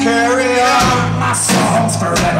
Carry on my songs forever.